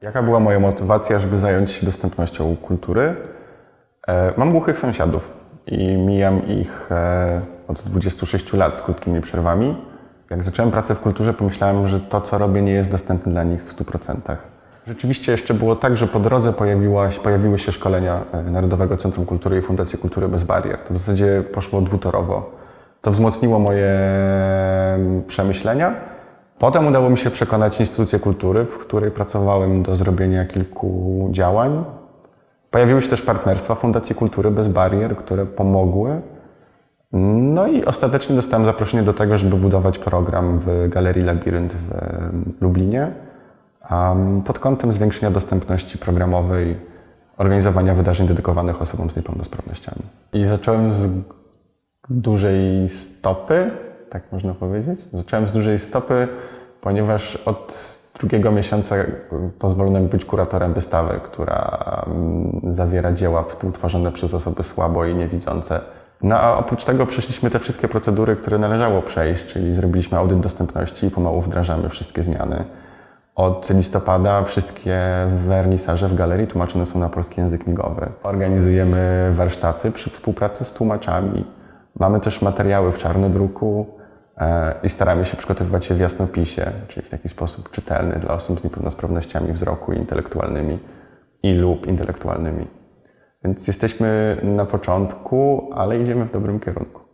Jaka była moja motywacja, żeby zająć się dostępnością kultury? Mam głuchych sąsiadów i mijam ich od 26 lat z krótkimi przerwami. Jak zacząłem pracę w kulturze, pomyślałem, że to, co robię, nie jest dostępne dla nich w 100%. Rzeczywiście jeszcze było tak, że po drodze pojawiły się szkolenia Narodowego Centrum Kultury i Fundacji Kultury Bez Barier. To w zasadzie poszło dwutorowo. To wzmocniło moje przemyślenia. Potem udało mi się przekonać instytucję kultury, w której pracowałem, do zrobienia kilku działań. Pojawiły się też partnerstwa Fundacji Kultury Bez Barier, które pomogły. No i ostatecznie dostałem zaproszenie do tego, żeby budować program w Galerii Labirynt w Lublinie pod kątem zwiększenia dostępności programowej, organizowania wydarzeń dedykowanych osobom z niepełnosprawnościami. I zacząłem z dużej stopy, tak można powiedzieć. Zacząłem z dużej stopy, ponieważ od drugiego miesiąca pozwolono mi być kuratorem wystawy, która zawiera dzieła współtworzone przez osoby słabo i niewidzące. No a oprócz tego przeszliśmy te wszystkie procedury, które należało przejść, czyli zrobiliśmy audyt dostępności i pomału wdrażamy wszystkie zmiany. Od listopada wszystkie wernisaże w galerii tłumaczone są na polski język migowy. Organizujemy warsztaty przy współpracy z tłumaczami. Mamy też materiały w czarnodruku i staramy się przygotowywać się w jasnopisie, czyli w taki sposób czytelny dla osób z niepełnosprawnościami wzroku intelektualnymi i lub intelektualnymi. Więc jesteśmy na początku, ale idziemy w dobrym kierunku.